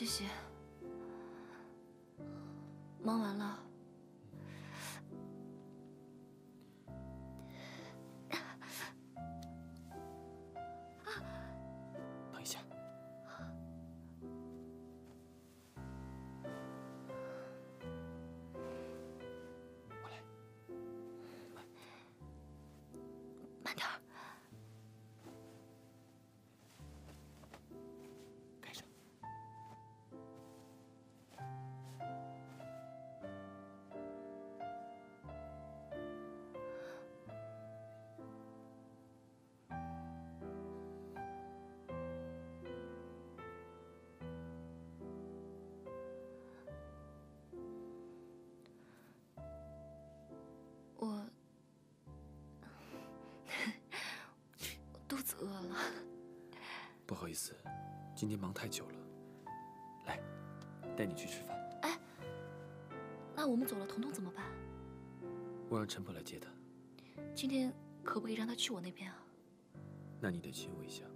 谢谢。忙完了。 饿了，不好意思，今天忙太久了。来，带你去吃饭。哎，那我们走了，彤彤怎么办？我让陈婆来接她。今天可不可以让她去我那边啊？那你得亲我一下。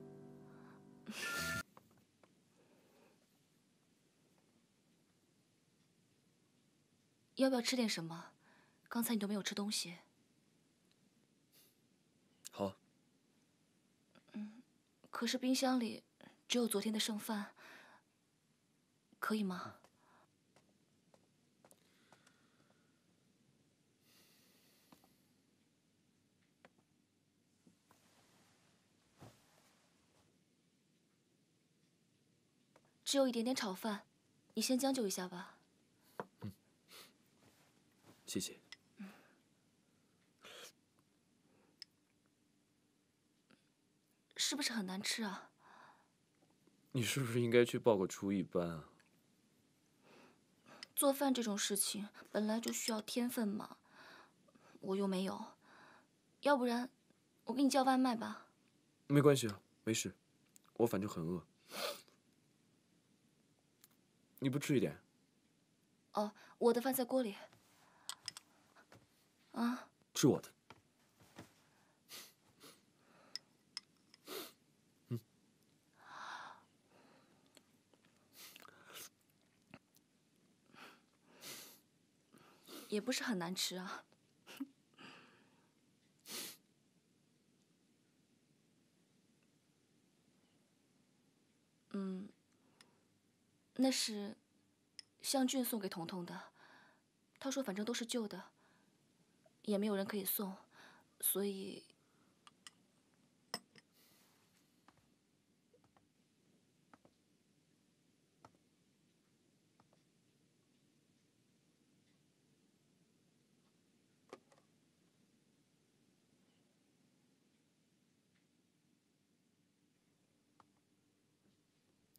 要不要吃点什么？刚才你都没有吃东西。好。 可是冰箱里只有昨天的剩饭，可以吗？只有一点点炒饭，你先将就一下吧。嗯，谢谢。 是不是很难吃啊？你是不是应该去报个厨艺班啊？做饭这种事情本来就需要天分嘛，我又没有。要不然我给你叫外卖吧。没关系啊，没事，我反正很饿。你不吃一点？哦，我的饭在锅里。啊？吃我的。 也不是很难吃啊。嗯，那是向俊送给彤彤的，他说反正都是旧的，也没有人可以送，所以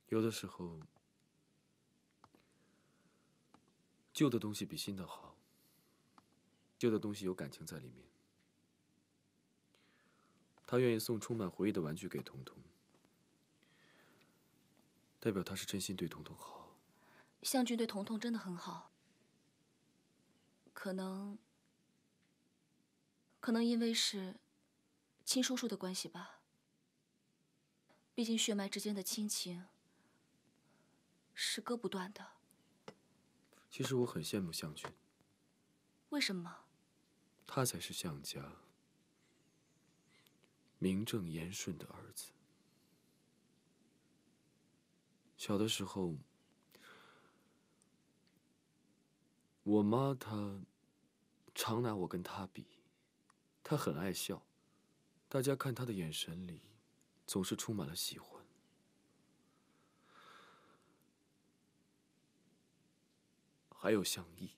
有的时候，旧的东西比新的好。旧的东西有感情在里面。他愿意送充满回忆的玩具给彤彤，代表他是真心对彤彤好。向俊对彤彤真的很好，可能因为是亲叔叔的关系吧，毕竟血脉之间的亲情。 是割不断的。其实我很羡慕向俊。为什么？他才是向家名正言顺的儿子。小的时候，我妈她常拿我跟她比，她很爱笑，大家看她的眼神里总是充满了喜欢。 还有向义，